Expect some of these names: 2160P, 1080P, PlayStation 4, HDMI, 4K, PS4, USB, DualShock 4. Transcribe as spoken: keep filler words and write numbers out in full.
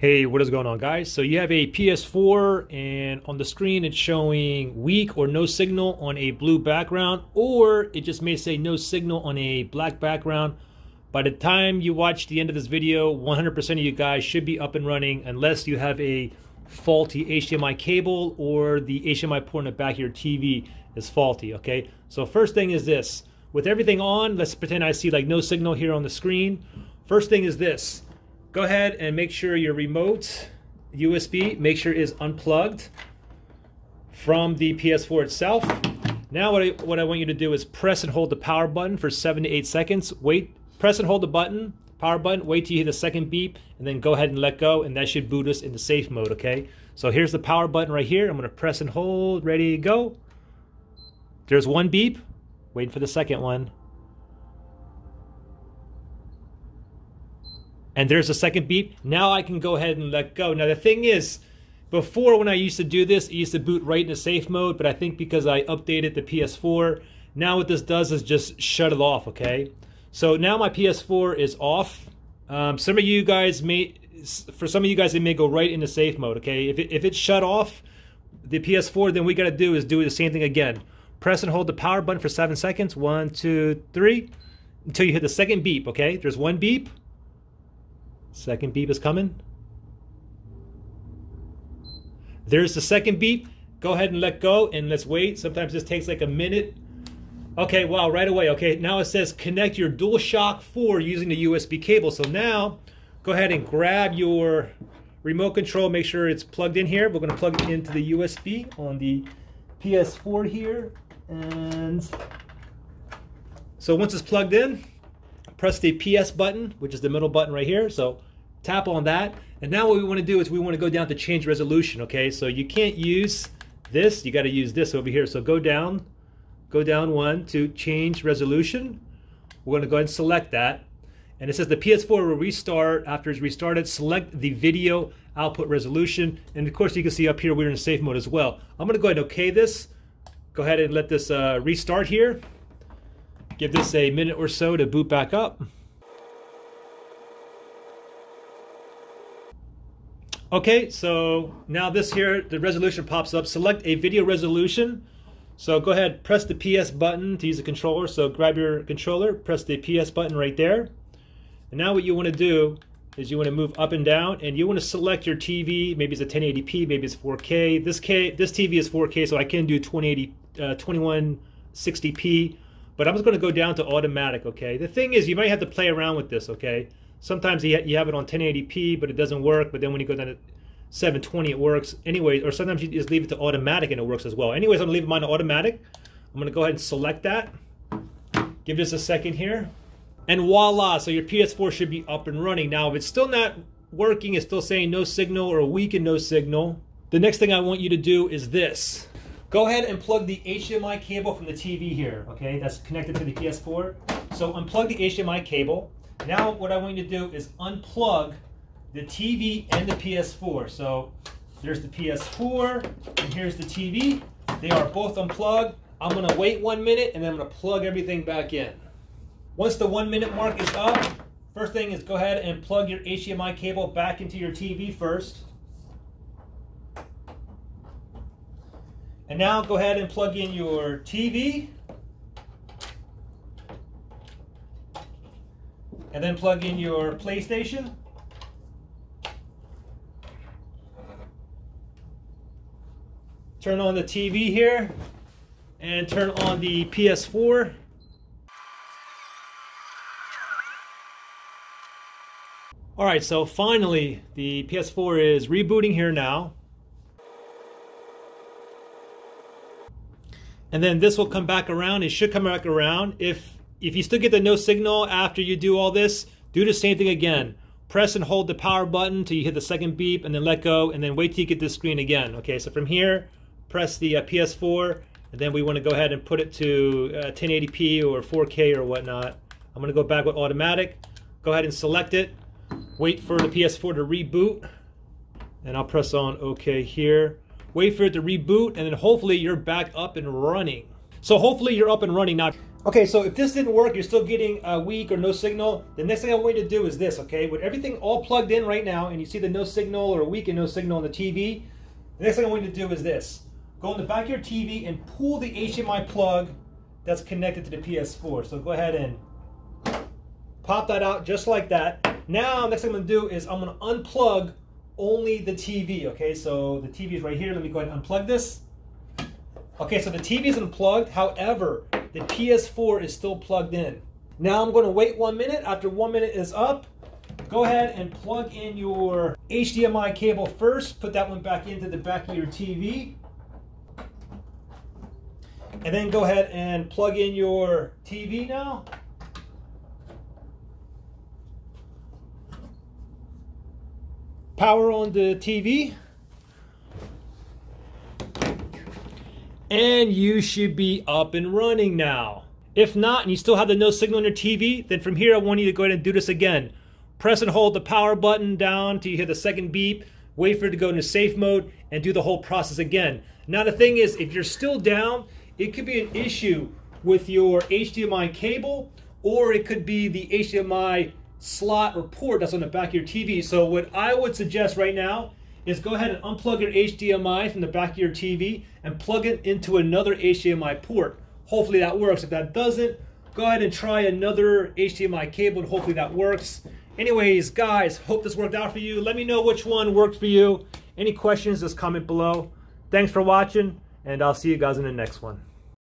Hey, what is going on, guys? So you have a P S four and on the screen it's showing weak or no signal on a blue background, or it just may say no signal on a black background. By the time you watch the end of this video, one hundred percent of you guys should be up and running unless you have a faulty H D M I cable or the H D M I port in the back of your T V is faulty, okay? So first thing is this. With everything on, let's pretend I see like no signal here on the screen. First thing is this. Go ahead and make sure your remote U S B, make sure is unplugged from the P S four itself. Now what I, what I want you to do is press and hold the power button for seven to eight seconds. Wait, press and hold the button, power button, wait till you hear the second beep, and then go ahead and let go, and that should boot us into safe mode, okay? So here's the power button right here. I'm gonna press and hold, ready to go. There's one beep, waiting for the second one. And there's a second beep. Now I can go ahead and let go. Now the thing is, before when I used to do this, it used to boot right into safe mode, but I think because I updated the P S four, now what this does is just shut it off, okay? So now my P S four is off. Um, some of you guys may, for some of you guys, it may go right into safe mode, okay? If, it, if it's shut off, the P S four, then we gotta do is do the same thing again. Press and hold the power button for seven seconds. One, two, three, until you hit the second beep, okay? There's one beep. Second beep is coming. There's the second beep. Go ahead and let go and let's wait. Sometimes this takes like a minute. Okay, wow, right away. Okay, now it says connect your DualShock four using the U S B cable. So now go ahead and grab your remote control. Make sure it's plugged in here. We're gonna plug it into the U S B on the P S four here. And so once it's plugged in, press the P S button, which is the middle button right here. So tap on that. And now what we want to do is we want to go down to change resolution, okay? So you can't use this. You got to use this over here. So go down, go down one to change resolution. We're going to go ahead and select that. And it says the P S four will restart. After it's restarted, select the video output resolution. And of course, you can see up here, we're in safe mode as well. I'm going to go ahead and okay this. Go ahead and let this uh, restart here. Give this a minute or so to boot back up. Okay, so now this here, the resolution pops up. Select a video resolution. So go ahead, press the P S button to use the controller. So grab your controller, press the P S button right there. And now what you want to do is you want to move up and down, and you want to select your T V. Maybe it's a ten eighty p, maybe it's four K. This K, this T V is four K, so I can do twenty eighty, uh, twenty-one sixty p. But I'm just going to go down to automatic, okay? The thing is, you might have to play around with this, okay? Sometimes you have it on ten eighty p, but it doesn't work. But then when you go down to seven twenty, it works. Anyways, or sometimes you just leave it to automatic and it works as well. Anyways, I'm going to leave mine to automatic. I'm going to go ahead and select that. Give this a second here. And voila, so your P S four should be up and running. Now, if it's still not working, it's still saying no signal or weak and no signal. The next thing I want you to do is this. Go ahead and plug the H D M I cable from the T V here, okay? That's connected to the P S four. So unplug the H D M I cable. Now what I want you to do is unplug the T V and the P S four. So there's the P S four and here's the T V. They are both unplugged. I'm gonna wait one minute and then I'm gonna plug everything back in. Once the one minute mark is up, first thing is go ahead and plug your H D M I cable back into your T V first. And now go ahead and plug in your T V. And then plug in your PlayStation. Turn on the T V here. And turn on the P S four. All right, so finally, the P S four is rebooting here now. And then this will come back around. It should come back around. If if you still get the no signal after you do all this, do the same thing again. Press and hold the power button till you hit the second beep and then let go and then wait till you get this screen again. Okay, so from here, press the uh, P S four and then we wanna go ahead and put it to uh, ten eighty p or four K or whatnot. I'm gonna go back with automatic. Go ahead and select it. Wait for the P S four to reboot. And I'll press on okay here. Wait for it to reboot, and then hopefully you're back up and running. So hopefully you're up and running now. Okay, so if this didn't work, you're still getting a weak or no signal, the next thing I want you to do is this, okay? With everything all plugged in right now, and you see the no signal or weak and no signal on the T V, the next thing I want you to do is this. Go in the back of your T V and pull the H D M I plug that's connected to the P S four. So go ahead and pop that out just like that. Now, next thing I'm gonna do is I'm gonna unplug only the T V, okay? So the T V is right here. Let me go ahead and unplug this. Okay, so the T V is unplugged, however, the P S four is still plugged in. Now I'm going to wait one minute. After one minute is up, go ahead and plug in your H D M I cable first. Put that one back into the back of your T V. And then go ahead and plug in your T V now. Power on the T V. And you should be up and running now. If not, and you still have the no signal on your T V, then from here I want you to go ahead and do this again. Press and hold the power button down till you hear the second beep, wait for it to go into safe mode, and do the whole process again. Now the thing is, if you're still down, it could be an issue with your H D M I cable, or it could be the H D M I slot or port that's on the back of your T V. So what I would suggest right now is go ahead and unplug your H D M I from the back of your T V and plug it into another H D M I port. Hopefully that works. If that doesn't, go ahead and try another H D M I cable and hopefully that works. Anyways, guys, hope this worked out for you. Let me know which one worked for you. Any questions, just comment below. Thanks for watching, and I'll see you guys in the next one.